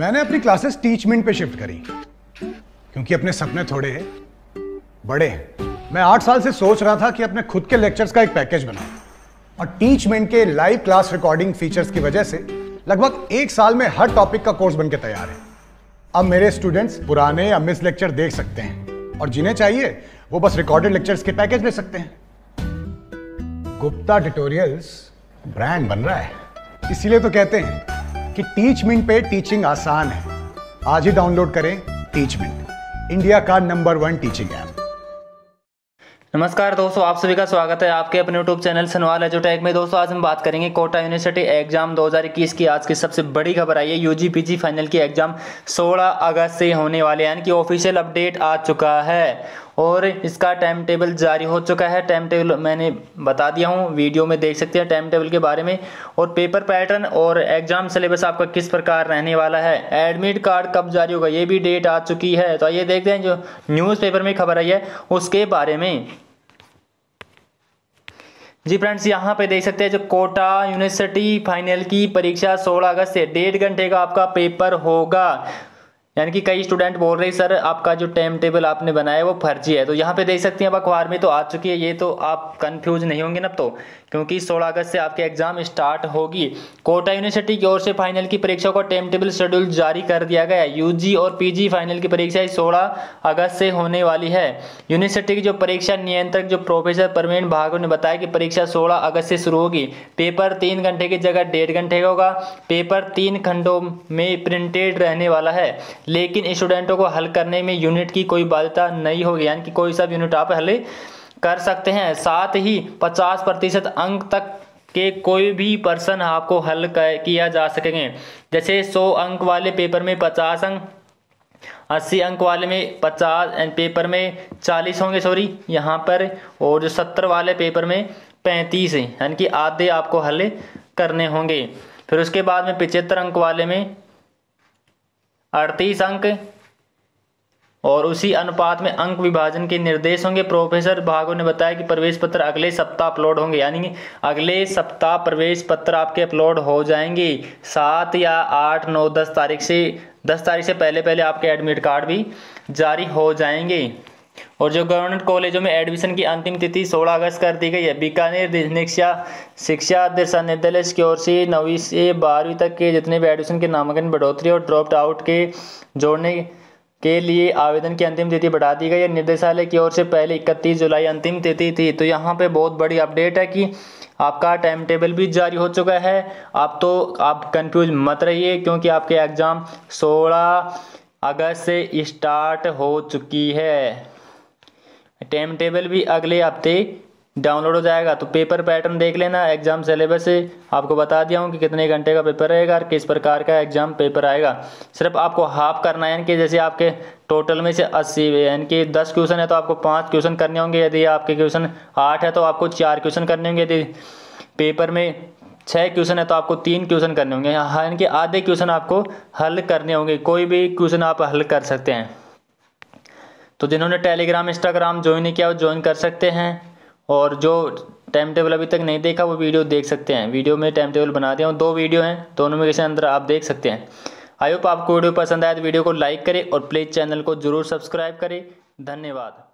मैंने अपनी क्लासेस टीचमिंट पे शिफ्ट करी क्योंकि अपने सपने थोड़े बड़े हैं। मैं 8 साल से सोच रहा था कि अपने खुद के लेक्चर्स का एक पैकेज बनाऊं और टीचमेंट के लाइव क्लास रिकॉर्डिंग फीचर्स की वजह से लगभग 1 साल में हर टॉपिक का कोर्स बनकर तैयार है। अब मेरे स्टूडेंट्स पुराने या मिस लेक्चर देख सकते हैं और जिन्हें चाहिए वो बस रिकॉर्डेड लेक्चर्स के पैकेज ले सकते हैं। गुप्ता ट्यूटोरियल्स ब्रांड बन रहा है, इसीलिए तो कहते हैं कि टीचमिंट पे टीचिंग आसान है। आज ही डाउनलोड करें टीचमिंट, इंडिया का नंबर 1 टीचिंग ऐप। नमस्कार दोस्तों, आप सभी का स्वागत है आपके अपने यूट्यूब चैनल सनवाल एजुटेक में। दोस्तों आज हम बात करेंगे कोटा यूनिवर्सिटी एग्जाम 2021 की आज की सबसे बड़ी खबर आई है। यूजीपीजी फाइनल की एग्जाम 16 अगस्त से होने वाले हैं, यानी कि ऑफिशियल अपडेट आ चुका है और इसका टाइम टेबल जारी हो चुका है। टाइम टेबल मैंने बता दिया हूँ, वीडियो में देख सकते हैं टाइम टेबल के बारे में। और पेपर पैटर्न और एग्जाम सिलेबस आपका किस प्रकार रहने वाला है, एडमिट कार्ड कब जारी होगा, ये भी डेट आ चुकी है। तो आइए देखते हैं जो न्यूज़पेपर में खबर आई है उसके बारे में। जी फ्रेंड्स, यहाँ पे देख सकते हैं जो कोटा यूनिवर्सिटी फाइनल की परीक्षा 16 अगस्त से 1.5 घंटे का आपका पेपर होगा। यानी कि कई स्टूडेंट बोल रहे हैं सर आपका जो टाइम टेबल आपने बनाया है वो फर्जी है। तो यहाँ पे देख सकते हैं अब अखबार में तो आ चुकी है, ये तो आप कंफ्यूज नहीं होंगे ना, तो क्योंकि 16 अगस्त से आपके एग्जाम स्टार्ट होगी। कोटा यूनिवर्सिटी की ओर से फाइनल की परीक्षाओं का टाइम टेबल शेड्यूल जारी कर दिया गया है। यूजी और पीजी फाइनल की परीक्षा 16 अगस्त से होने वाली है। यूनिवर्सिटी की जो परीक्षा नियंत्रक जो प्रोफेसर परवीन भागवत ने बताया कि परीक्षा 16 अगस्त से शुरू होगी। पेपर 3 घंटे की जगह 1.5 घंटे का होगा। पेपर 3 खंडों में प्रिंटेड रहने वाला है, लेकिन स्टूडेंटों को हल करने में यूनिट की कोई बाध्यता नहीं होगी, यानी कि कोई सब यूनिट आप हल कर सकते हैं। साथ ही 50% अंक तक के कोई भी पर्सन आपको हल किया जा सकेंगे। जैसे 100 अंक वाले पेपर में 50 अंक, 80 अंक वाले में 50 पेपर में 40 होंगे यहाँ पर, और जो 70 वाले पेपर में 35 हैं, यानी कि आधे आपको हल करने होंगे। फिर उसके बाद में 75 अंक वाले में 38 अंक और उसी अनुपात में अंक विभाजन के निर्देश होंगे। प्रोफेसर भागो ने बताया कि प्रवेश पत्र अगले सप्ताह अपलोड होंगे, यानी अगले सप्ताह प्रवेश पत्र आपके अपलोड हो जाएंगे। 7 या 8, 9, 10 तारीख से पहले आपके एडमिट कार्ड भी जारी हो जाएंगे। और जो गवर्नमेंट कॉलेजों में एडमिशन की अंतिम तिथि 16 अगस्त कर दी गई है। बीकानेर शिक्षा निदेशालय की ओर से 9वीं से 12वीं तक के जितने भी एडमिशन के नामांकन बढ़ोतरी और ड्रॉप आउट के जोड़ने के लिए आवेदन की अंतिम तिथि बढ़ा दी गई है। निदेशालय की ओर से पहले 31 जुलाई अंतिम तिथि थी। तो यहाँ पे बहुत बड़ी अपडेट है कि आपका टाइम टेबल भी जारी हो चुका है। आप कन्फ्यूज मत रहिए क्योंकि आपके एग्ज़ाम 16 अगस्त से स्टार्ट हो चुकी है। टाइम टेबल भी अगले हफ्ते डाउनलोड हो जाएगा। तो पेपर पैटर्न देख लेना, एग्जाम सिलेबस से आपको बता दिया हूँ कि कितने घंटे का पेपर रहेगा और किस प्रकार का एग्जाम पेपर आएगा। सिर्फ आपको हाफ करना है, यानी कि जैसे आपके टोटल में से 80 यानी कि 10 क्वेश्चन है तो आपको 5 क्वेश्चन करने होंगे। यदि आपके क्वेश्चन 8 है तो आपको 4 क्वेश्चन करने होंगे। यदि पेपर में 6 क्वेश्चन है तो आपको 3 क्वेश्चन करने होंगे, यानी कि आधे क्वेश्चन आपको हल करने होंगे। कोई भी क्वेश्चन आप हल कर सकते हैं। तो जिन्होंने टेलीग्राम इंस्टाग्राम ज्वाइन नहीं किया वो ज्वाइन कर सकते हैं, और जो टाइम टेबल अभी तक नहीं देखा वो वीडियो देख सकते हैं। वीडियो में टाइम टेबल बना दिया हूँ, 2 वीडियो हैं, दोनों में के अंदर आप देख सकते हैं। आई होप आपको वीडियो पसंद आया तो वीडियो को लाइक करें और प्लीज़ चैनल को जरूर सब्सक्राइब करें। धन्यवाद।